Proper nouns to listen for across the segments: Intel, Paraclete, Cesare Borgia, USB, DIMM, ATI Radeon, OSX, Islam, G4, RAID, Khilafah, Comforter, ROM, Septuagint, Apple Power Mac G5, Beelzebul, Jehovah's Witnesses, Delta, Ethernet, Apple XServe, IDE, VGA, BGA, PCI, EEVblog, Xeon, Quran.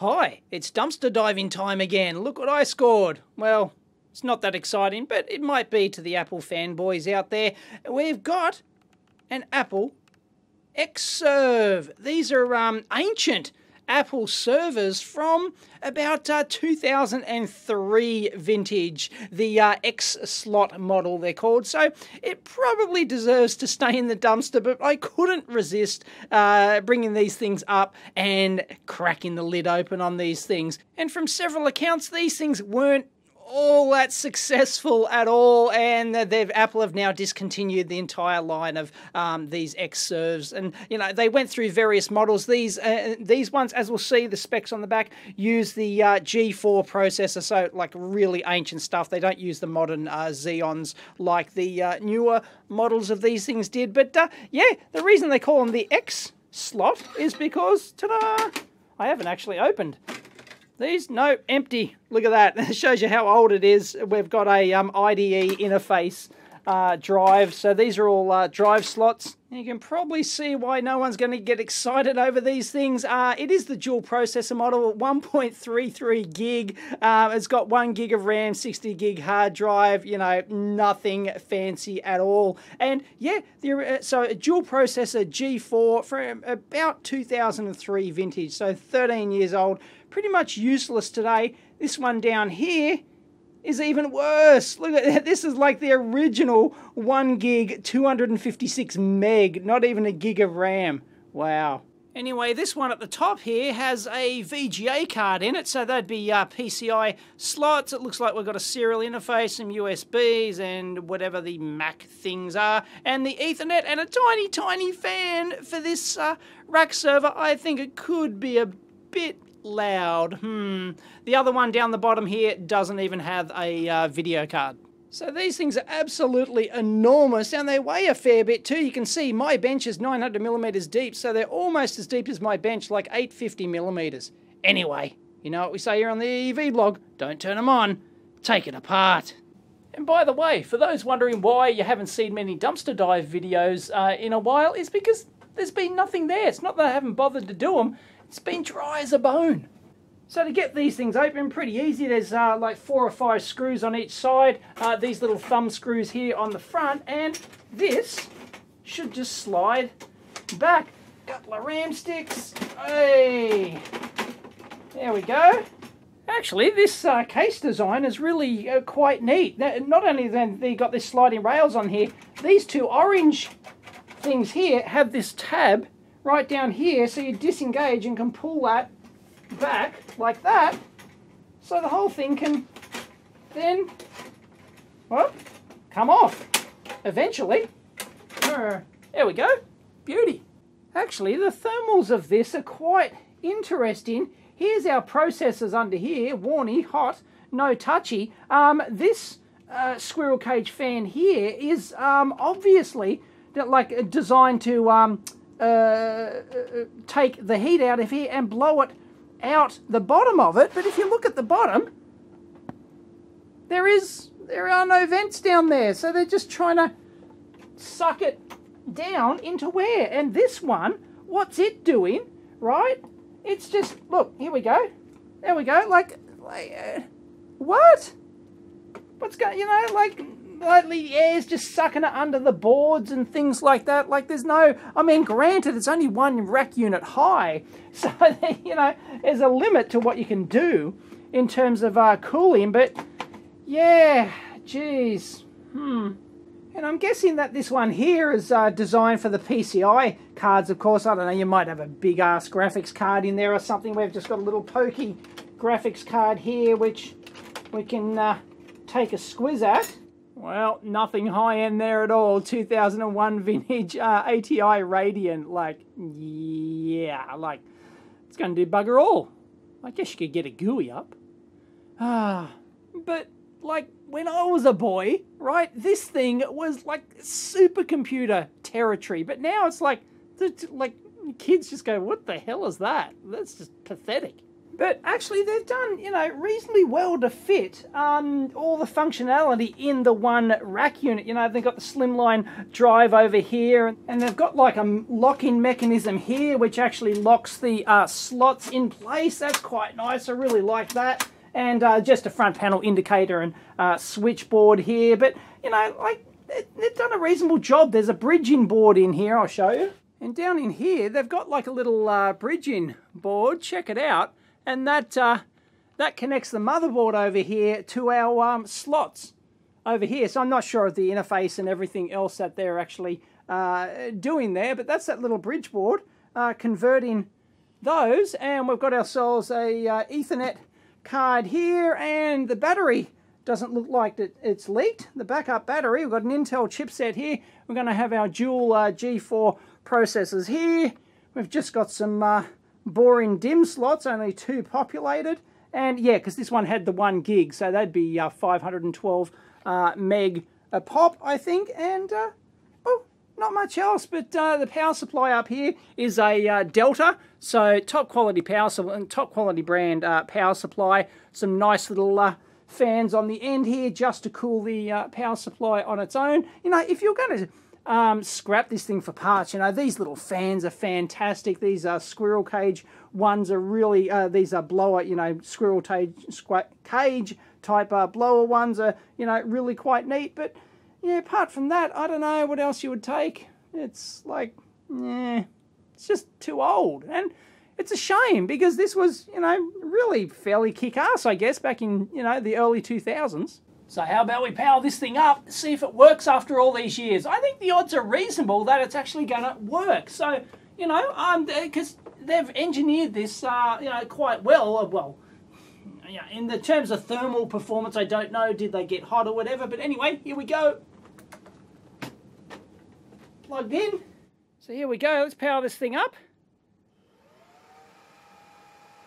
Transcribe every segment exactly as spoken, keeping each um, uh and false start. Hi, it's dumpster diving time again. Look what I scored. Well, it's not that exciting, but it might be to the Apple fanboys out there. We've got an Apple XServe. These are um, ancient Apple servers from about uh, two thousand three vintage, the uh, X-slot model they're called, so it probably deserves to stay in the dumpster, but I couldn't resist uh, bringing these things up and cracking the lid open on these things. And from several accounts, these things weren't all that successful at all, and they've Apple have now discontinued the entire line of um, these XServes. And you know, they went through various models. These uh, these ones, as we'll see, the specs on the back use the uh, G four processor, so like really ancient stuff. They don't use the modern uh, Xeons like the uh, newer models of these things did. But uh, yeah, the reason they call them the X slot is because, ta-da! I haven't actually opened. These? No, empty. Look at that. It shows you how old it is. We've got a um, I D E interface uh, drive. So these are all uh, drive slots. You can probably see why no one's going to get excited over these things. Uh, it is the dual processor model, one point three three gig. Uh, it's got one gig of RAM, sixty gig hard drive. You know, nothing fancy at all. And yeah, the, uh, so a dual processor G four from about two thousand three vintage, so thirteen years old. Pretty much useless today. This one down here is even worse. Look at that. This is like the original one gig, two hundred fifty-six meg, not even a gig of RAM. Wow. Anyway, this one at the top here has a V G A card in it, so that'd be uh, P C I slots. It looks like we've got a serial interface, some U S Bs, and whatever the Mac things are, and the Ethernet, and a tiny, tiny fan for this uh, rack server. I think it could be a bit loud. Hmm. The other one down the bottom here doesn't even have a uh, video card. So these things are absolutely enormous, and they weigh a fair bit too. You can see my bench is nine hundred millimeters deep, so they're almost as deep as my bench, like eight hundred fifty millimeters. Anyway, you know what we say here on the EEVblog, don't turn them on, take it apart. And by the way, for those wondering why you haven't seen many dumpster dive videos uh, in a while, it's because there's been nothing there. It's not that I haven't bothered to do them. It's been dry as a bone. So to get these things open, pretty easy. There's uh, like four or five screws on each side. Uh, these little thumb screws here on the front, and this should just slide back. Couple of RAM sticks. Hey, there we go. Actually, this uh, case design is really uh, quite neat. Not only then they got this sliding rails on here, these two orange things here have this tab right down here, so you disengage and can pull that back like that, so the whole thing can then, well, come off eventually. There we go. Beauty. Actually, the thermals of this are quite interesting. Here's our processors under here. Warny, hot, no touchy. Um, this uh, squirrel cage fan here is um, obviously like designed to um, Uh, take the heat out of here and blow it out the bottom of it. But if you look at the bottom, there is there are no vents down there, so they're just trying to suck it down into where. And this one, what's it doing, right? It's just, look, here we go, there we go, like, like uh, what what's going, you know, like the air's just sucking it under the boards and things like that. Like, there's no, I mean, granted, it's only one rack unit high, so, you know, there's a limit to what you can do in terms of uh, cooling, but, yeah, geez, hmm. And I'm guessing that this one here is uh, designed for the P C I cards, of course. I don't know, you might have a big-ass graphics card in there or something. We've just got a little pokey graphics card here, which we can uh, take a squiz at. Well, nothing high-end there at all. two thousand one vintage uh, A T I Radeon. Like, yeah, like, it's going to do bugger all. I guess you could get a G U I up. Ah, but, like, when I was a boy, right, this thing was, like, supercomputer territory. But now it's like, like, kids just go, what the hell is that? That's just pathetic. But actually they've done, you know, reasonably well to fit um, all the functionality in the one rack unit. You know, they've got the slimline drive over here, and they've got like a lock-in mechanism here which actually locks the uh, slots in place. That's quite nice, I really like that. And uh, just a front panel indicator and uh, switchboard here, but you know, like they've done a reasonable job. There's a bridging board in here, I'll show you. And down in here, they've got like a little uh, bridging board, check it out. And that, uh, that connects the motherboard over here to our um, slots over here. So I'm not sure of the interface and everything else that they're actually uh, doing there, but that's that little bridge board, uh, converting those. And we've got ourselves a uh, Ethernet card here, and the battery doesn't look like it, it's leaked. The backup battery, we've got an Intel chipset here. We're going to have our dual uh, G four processors here. We've just got some uh, boring DIMM slots, only two populated. And yeah, because this one had the one gig, so that'd be uh, five hundred twelve uh, meg a pop, I think. And uh, well, not much else, but uh, the power supply up here is a uh, Delta, so top quality power, top quality brand uh, power supply. Some nice little uh, fans on the end here just to cool the uh, power supply on its own. You know, if you're going to Um, scrap this thing for parts, you know, these little fans are fantastic. These are squirrel cage ones, are really, uh, these are blower, you know, squirrel cage type uh, blower ones are, you know, really quite neat. But yeah, apart from that, I don't know what else you would take. It's like, yeah, it's just too old. And it's a shame, because this was, you know, really fairly kick-ass, I guess, back in, you know, the early two thousands. So how about we power this thing up, see if it works after all these years. I think the odds are reasonable that it's actually going to work. So, you know, um, because they've engineered this, uh, you know, quite well. Well, yeah, in the terms of thermal performance, I don't know. Did they get hot or whatever? But anyway, here we go. Plugged in. So here we go. Let's power this thing up.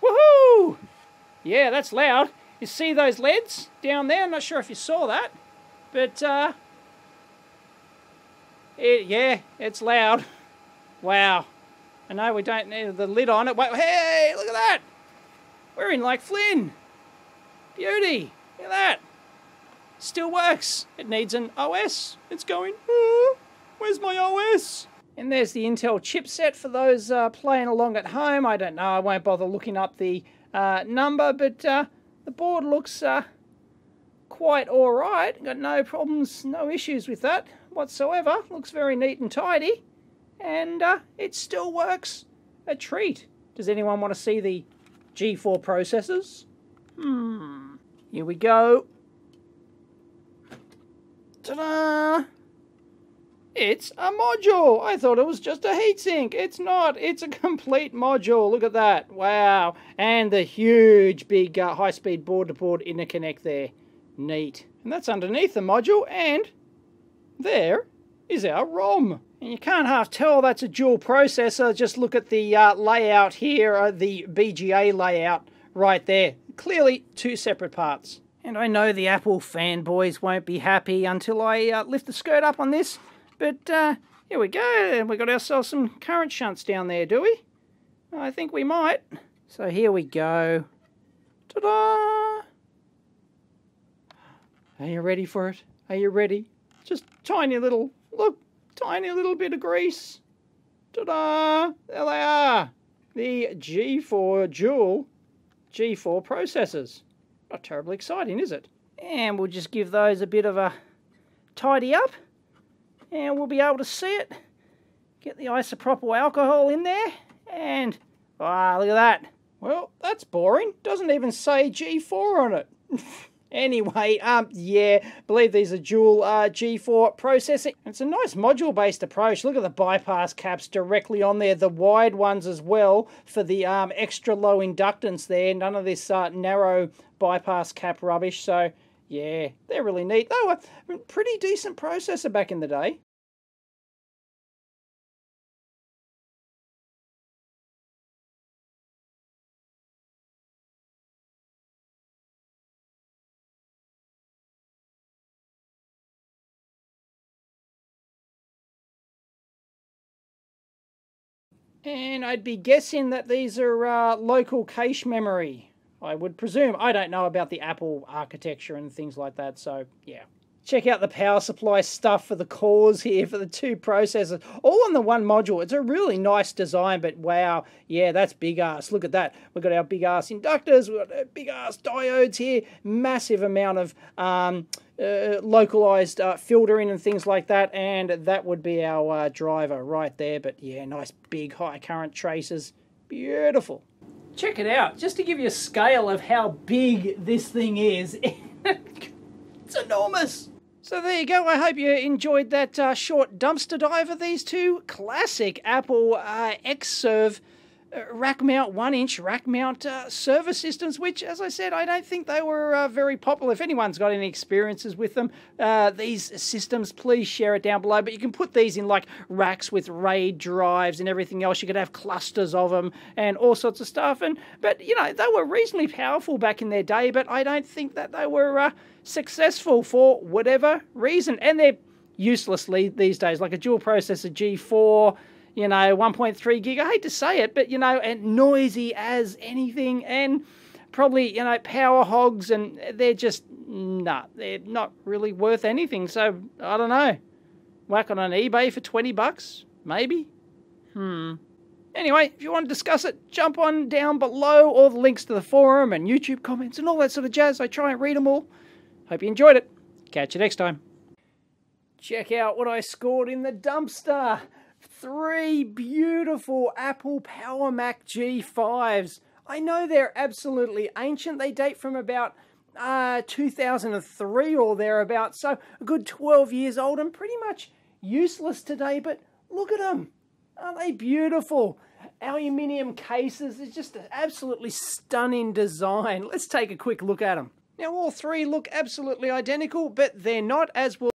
Woohoo! Yeah, that's loud. You see those L E Ds down there? I'm not sure if you saw that, but uh, it, yeah, it's loud. Wow. I know we don't need the lid on it. Wait, hey, look at that. We're in like Flynn. Beauty. Look at that. Still works. It needs an O S. It's going, oh, where's my O S? And there's the Intel chipset for those uh, playing along at home. I don't know. I won't bother looking up the uh, number, but Uh, the board looks uh, quite alright, got no problems, no issues with that whatsoever. Looks very neat and tidy, and uh, it still works. A treat. Does anyone want to see the G four processors? Hmm. Here we go. Ta-da! It's a module! I thought it was just a heatsink. It's not. It's a complete module. Look at that. Wow. And the huge big uh, high-speed board-to-board interconnect there. Neat. And that's underneath the module, and there is our ROM. And you can't half tell that's a dual processor. Just look at the uh, layout here, uh, the B G A layout right there. Clearly two separate parts. And I know the Apple fanboys won't be happy until I uh, lift the skirt up on this. But uh, here we go, and we got ourselves some current shunts down there, do we? I think we might. So here we go. Ta-da! Are you ready for it? Are you ready? Just tiny little, look, tiny little bit of grease. Ta-da! There they are. The G four dual G four processors. Not terribly exciting, is it? And we'll just give those a bit of a tidy up. And we'll be able to see it. Get the isopropyl alcohol in there. And, ah, look at that. Well, that's boring. Doesn't even say G four on it. Anyway, um, yeah, I believe these are dual uh, G four processing. It's a nice module-based approach. Look at the bypass caps directly on there. The wide ones as well for the um, extra low inductance there. None of this uh, narrow bypass cap rubbish, so yeah, they're really neat. They were a pretty decent processor back in the day. And I'd be guessing that these are uh, local cache memory, I would presume. I don't know about the Apple architecture and things like that, so yeah. Check out the power supply stuff for the cores here, for the two processors, all on the one module. It's a really nice design, but wow, yeah, that's big ass. Look at that. We've got our big ass inductors, we've got big ass diodes here, massive amount of um, uh, localized uh, filtering and things like that, and that would be our uh, driver right there. But yeah, nice big high current traces. Beautiful. Check it out, just to give you a scale of how big this thing is. It's enormous. So there you go, I hope you enjoyed that uh, short dumpster dive of these two classic Apple uh, XServe uh, rack mount, one inch rack mount uh, server systems, which, as I said, I don't think they were uh, very popular. If anyone's got any experiences with them, uh, these systems, please share it down below. But you can put these in like racks with RAID drives and everything else. You could have clusters of them and all sorts of stuff. And But, you know, they were reasonably powerful back in their day, but I don't think that they were... Uh, successful for whatever reason, and they're uselessly these days, like a dual processor G four, you know, one point three gig, I hate to say it, but, you know, and noisy as anything, and probably, you know, power hogs, and they're just, nah, they're not really worth anything, so, I don't know, whack on an eBay for twenty bucks, maybe? Hmm. Anyway, if you want to discuss it, jump on down below, all the links to the forum, and YouTube comments, and all that sort of jazz, I try and read them all. Hope you enjoyed it. Catch you next time. Check out what I scored in the dumpster. Three beautiful Apple Power Mac G fives. I know they're absolutely ancient. They date from about uh, two thousand three or thereabouts, so a good twelve years old and pretty much useless today, but look at them. Aren't they beautiful? Aluminium cases. It's just an absolutely stunning design. Let's take a quick look at them. Now all three look absolutely identical, but they're not, as we'll